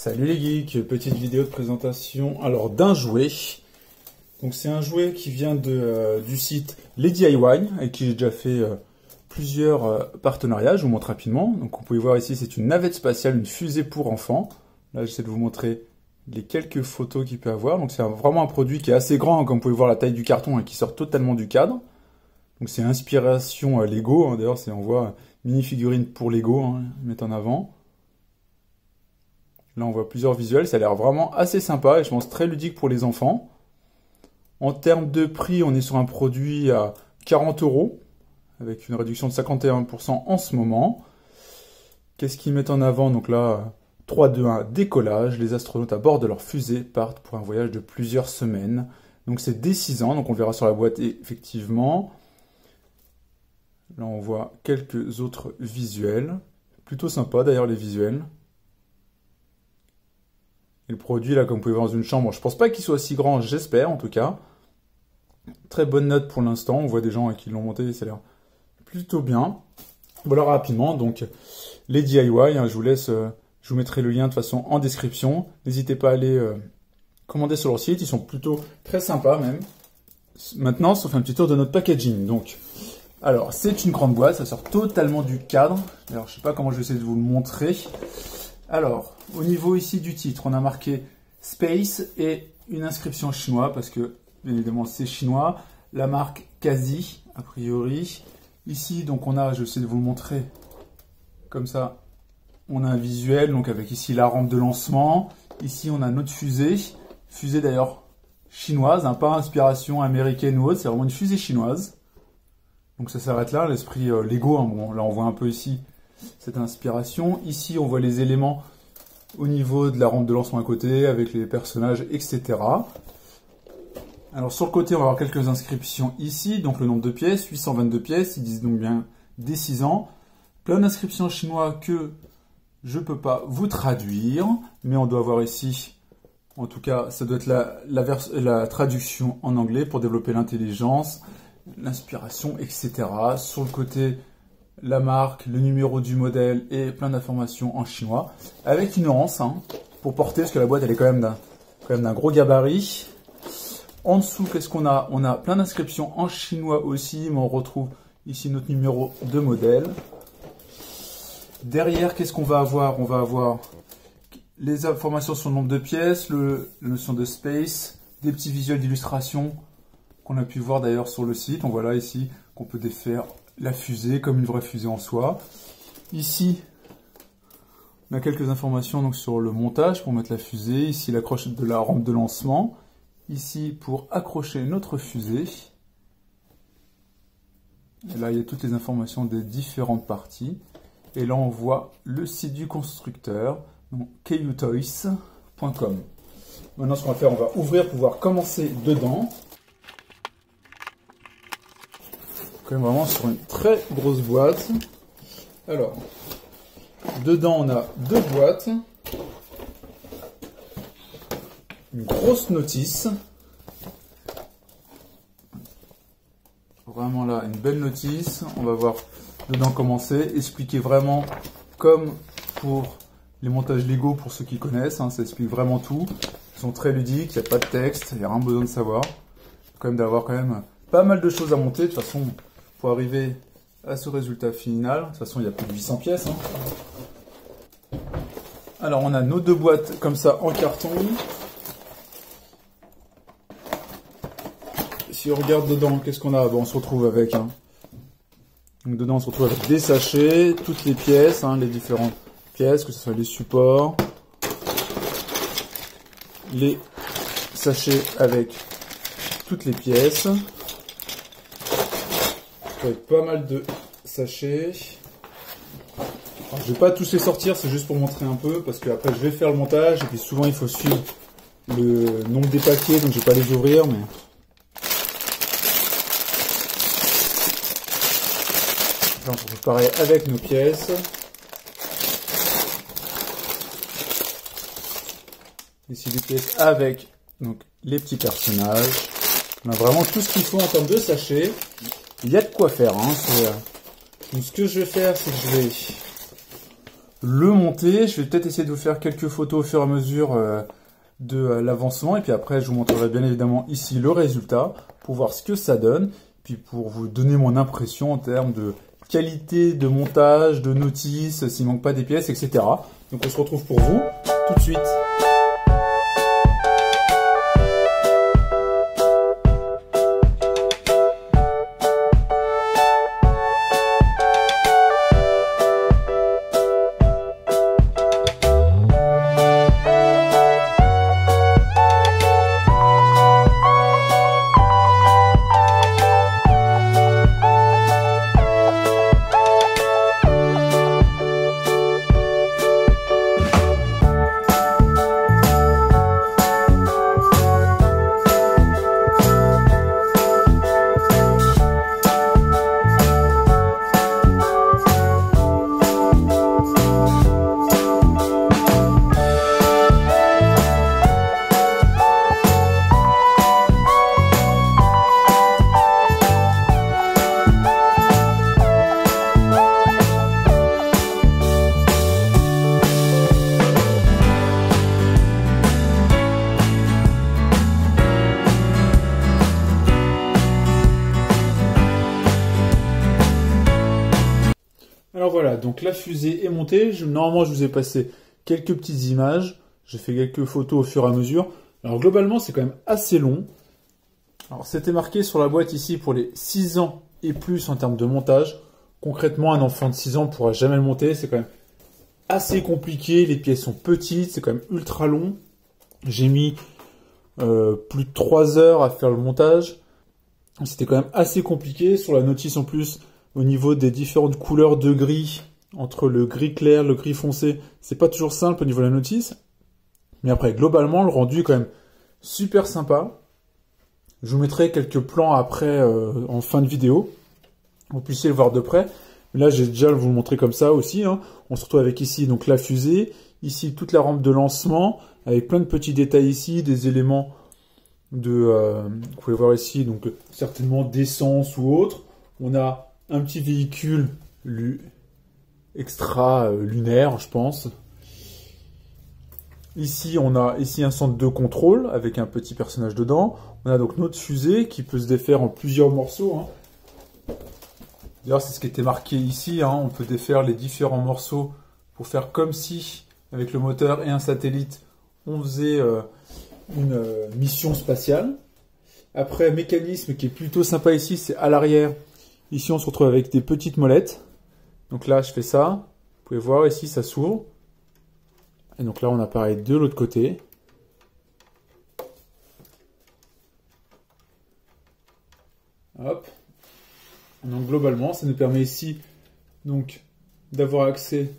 Salut les geeks, petite vidéo de présentation alors d'un jouet. Donc c'est un jouet qui vient du site Lady Iwine avec qui j'ai déjà fait plusieurs partenariats. Je vous montre rapidement. Donc vous pouvez voir ici, c'est une navette spatiale, une fusée pour enfants. Là j'essaie de vous montrer les quelques photos qu'il peut avoir. Donc c'est vraiment un produit qui est assez grand, hein, comme vous pouvez voir la taille du carton et qui sort totalement du cadre. Donc c'est inspiration Lego, hein. D'ailleurs on voit mini figurine pour Lego, hein, mettre en avant. Là, on voit plusieurs visuels. Ça a l'air vraiment assez sympa et je pense très ludique pour les enfants. En termes de prix, on est sur un produit à 40 € avec une réduction de 51% en ce moment. Qu'est-ce qu'ils mettent en avant? Donc là, 3, 2, 1, décollage. Les astronautes à bord de leur fusée partent pour un voyage de plusieurs semaines. Donc c'est dès 6 ans. Donc on verra sur la boîte effectivement. Là, on voit quelques autres visuels. Plutôt sympa d'ailleurs les visuels. Et le produit, là, comme vous pouvez voir dans une chambre, je pense pas qu'il soit si grand, j'espère en tout cas. Très bonne note pour l'instant. On voit des gens qui l'ont monté, ça a l'air plutôt bien. Voilà rapidement, donc les DIY, hein, je vous mettrai le lien de toute façon en description. N'hésitez pas à aller commander sur leur site, ils sont plutôt très sympas même. Maintenant, on fait un petit tour de notre packaging. Donc, alors, c'est une grande boîte, ça sort totalement du cadre. Alors, je sais pas comment je vais essayer de vous le montrer. Alors, au niveau ici du titre, on a marqué Space et une inscription chinoise parce que, bien évidemment, c'est chinois. La marque Kazi, a priori. Ici, donc, on a, je vais essayer de vous le montrer comme ça, on a un visuel, donc avec ici la rampe de lancement. Ici, on a notre fusée. Fusée d'ailleurs chinoise, hein, pas inspiration américaine ou autre, c'est vraiment une fusée chinoise. Donc, ça s'arrête là, l'esprit Lego. Hein. Bon, là, on voit un peu ici cette inspiration. Ici, on voit les éléments au niveau de la rampe de lancement à côté, avec les personnages, etc. Alors, sur le côté, on va avoir quelques inscriptions ici. Donc, le nombre de pièces, 822 pièces. Ils disent donc bien dès 6 ans. Plein d'inscriptions chinois que je ne peux pas vous traduire. Mais on doit avoir ici, en tout cas, ça doit être la traduction en anglais pour développer l'intelligence, l'inspiration, etc. Sur le côté, la marque, le numéro du modèle et plein d'informations en chinois. Avec une lance, hein, pour porter, parce que la boîte elle est quand même d'un gros gabarit. En dessous, qu'est-ce qu'on a? On a plein d'inscriptions en chinois aussi, mais on retrouve ici notre numéro de modèle. Derrière, qu'est-ce qu'on va avoir? On va avoir les informations sur le nombre de pièces, la notion de space, des petits visuels d'illustration qu'on a pu voir d'ailleurs sur le site. On voit là ici qu'on peut défaire la fusée comme une vraie fusée en soi. Ici, on a quelques informations donc sur le montage pour mettre la fusée. Ici, l'accroche de la rampe de lancement. Ici, pour accrocher notre fusée. Et là, il y a toutes les informations des différentes parties. Et là, on voit le site du constructeur, donc KUtoys.com. Maintenant, ce qu'on va faire, on va ouvrir pour pouvoir commencer dedans. Vraiment sur une très grosse boîte. Alors, dedans on a deux boîtes, une grosse notice, vraiment là une belle notice. On va voir dedans commencer, expliquer vraiment comme pour les montages Lego pour ceux qui connaissent, hein, ça explique vraiment tout. Ils sont très ludiques, il n'y a pas de texte, il n'y a rien besoin de savoir. Quand même d'avoir quand même pas mal de choses à monter de toute façon. Pour arriver à ce résultat final, de toute façon il y a plus de 800 pièces. Hein. Alors on a nos deux boîtes comme ça en carton. Si on regarde dedans, qu'est-ce qu'on a? Bon, on se retrouve avec. Hein. Donc dedans on se retrouve avec des sachets, toutes les pièces, hein, les différentes pièces, que ce soit les supports, les sachets avec toutes les pièces. Avec pas mal de sachets. Alors, je vais pas tous les sortir, c'est juste pour montrer un peu parce que après je vais faire le montage et puis souvent il faut suivre le nombre des paquets donc je vais pas les ouvrir mais. Là, on se retrouve pareil avec nos pièces. Ici des pièces avec donc les petits personnages. On a vraiment tout ce qu'il faut en termes de sachets. Il y a de quoi faire. Hein. Donc, ce que je vais faire, c'est que je vais le monter. Je vais peut-être essayer de vous faire quelques photos au fur et à mesure de l'avancement. Et puis après, je vous montrerai bien évidemment ici le résultat pour voir ce que ça donne. Puis pour vous donner mon impression en termes de qualité, de montage, de notice, s'il ne manque pas des pièces, etc. Donc on se retrouve pour vous tout de suite. Alors voilà, donc la fusée est montée. Normalement, je vous ai passé quelques petites images. J'ai fait quelques photos au fur et à mesure. Alors globalement, c'est quand même assez long. Alors c'était marqué sur la boîte ici pour les 6 ans et plus en termes de montage. Concrètement, un enfant de 6 ans ne pourra jamais le monter. C'est quand même assez compliqué. Les pièces sont petites, c'est quand même ultra long. J'ai mis plus de 3 heures à faire le montage. C'était quand même assez compliqué. Sur la notice en plus... Au niveau des différentes couleurs de gris, entre le gris clair, le gris foncé, c'est pas toujours simple au niveau de la notice. Mais après, globalement, le rendu est quand même super sympa. Je vous mettrai quelques plans après en fin de vidéo, vous puissiez le voir de près. Là, j'ai déjà vous le montrer comme ça aussi. Hein. On se retrouve avec ici donc la fusée, ici toute la rampe de lancement, avec plein de petits détails ici, des éléments de, vous pouvez voir ici, donc certainement d'essence ou autre. On a un petit véhicule extra-lunaire, je pense. Ici, on a ici un centre de contrôle avec un petit personnage dedans. On a donc notre fusée qui peut se défaire en plusieurs morceaux. Hein. D'ailleurs, c'est ce qui était marqué ici. Hein. On peut défaire les différents morceaux pour faire comme si, avec le moteur et un satellite, on faisait une mission spatiale. Après, mécanisme qui est plutôt sympa ici, c'est à l'arrière. Ici, on se retrouve avec des petites molettes. Donc là, je fais ça. Vous pouvez voir, ici, ça s'ouvre. Et donc là, on apparaît de l'autre côté. Hop. Donc globalement, ça nous permet ici donc d'avoir accès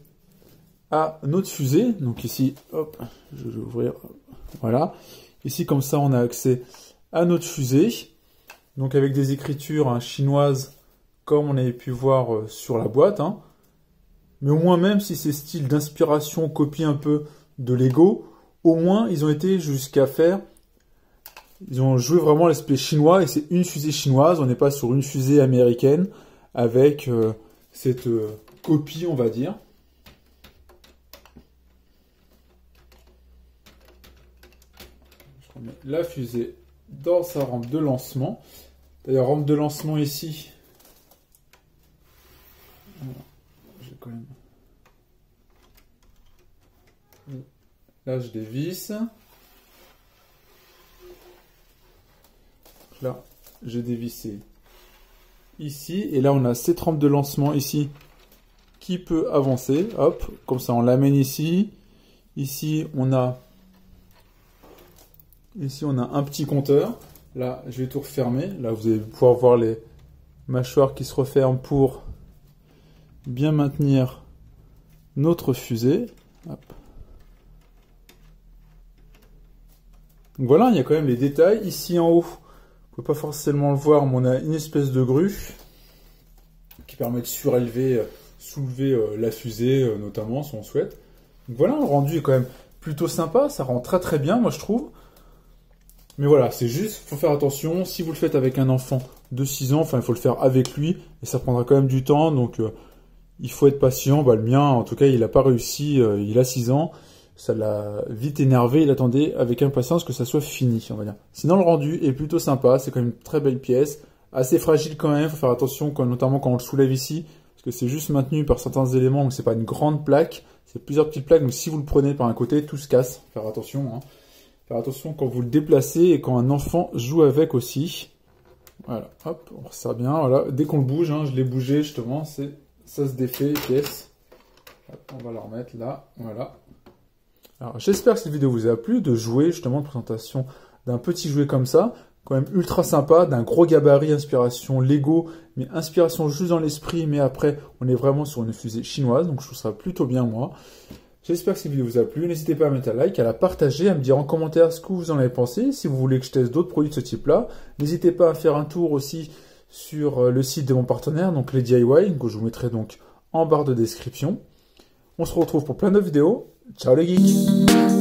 à notre fusée. Donc ici, hop, je vais ouvrir. Voilà. Ici, comme ça, on a accès à notre fusée. Donc avec des écritures hein, chinoises, comme on avait pu voir sur la boîte, hein. Mais au moins, même si c'est style d'inspiration, copie un peu de Lego, au moins ils ont été jusqu'à faire, ils ont joué vraiment l'aspect chinois, et c'est une fusée chinoise, on n'est pas sur une fusée américaine, avec cette copie, on va dire. Je remets la fusée dans sa rampe de lancement. D'ailleurs, rampe de lancement ici, j'ai quand même... Là, je dévisse. Là, j'ai dévissé ici. Et là, on a cette rampe de lancement ici qui peut avancer. Hop, comme ça, on l'amène ici. Ici, on a un petit compteur. Là, je vais tout refermer. Là, vous allez pouvoir voir les mâchoires qui se referment pour... bien maintenir notre fusée. Hop. Donc voilà, il y a quand même les détails. Ici en haut, vous ne pouvez pas forcément le voir, mais on a une espèce de grue qui permet de surélever, soulever la fusée, notamment, si on souhaite. Donc voilà, le rendu est quand même plutôt sympa. Ça rend très très bien, moi je trouve. Mais voilà, c'est juste, il faut faire attention. Si vous le faites avec un enfant de 6 ans, enfin, il faut le faire avec lui. Et ça prendra quand même du temps, donc... il faut être patient. Bah, le mien, en tout cas, il n'a pas réussi, il a 6 ans. Ça l'a vite énervé, il attendait avec impatience que ça soit fini, on va dire. Sinon, le rendu est plutôt sympa, c'est quand même une très belle pièce. Assez fragile quand même, il faut faire attention, notamment quand on le soulève ici, parce que c'est juste maintenu par certains éléments, donc c'est pas une grande plaque, c'est plusieurs petites plaques, donc si vous le prenez par un côté, tout se casse. Faire attention, hein. Faire attention quand vous le déplacez et quand un enfant joue avec aussi. Voilà, hop, on resserre bien, voilà. Dès qu'on le bouge, hein, je l'ai bougé justement, ça se défait, pièce. Hop, on va la remettre là, voilà. Alors j'espère que cette vidéo vous a plu, de jouer justement de présentation d'un petit jouet comme ça. Quand même ultra sympa, d'un gros gabarit, inspiration Lego, mais inspiration juste dans l'esprit, mais après on est vraiment sur une fusée chinoise, donc je trouve ça plutôt bien moi. J'espère que cette vidéo vous a plu, n'hésitez pas à mettre un like, à la partager, à me dire en commentaire ce que vous en avez pensé, si vous voulez que je teste d'autres produits de ce type-là. N'hésitez pas à faire un tour aussi sur le site de mon partenaire, donc Lady Iwine, que je vous mettrai donc en barre de description. On se retrouve pour plein de vidéos, ciao les geeks!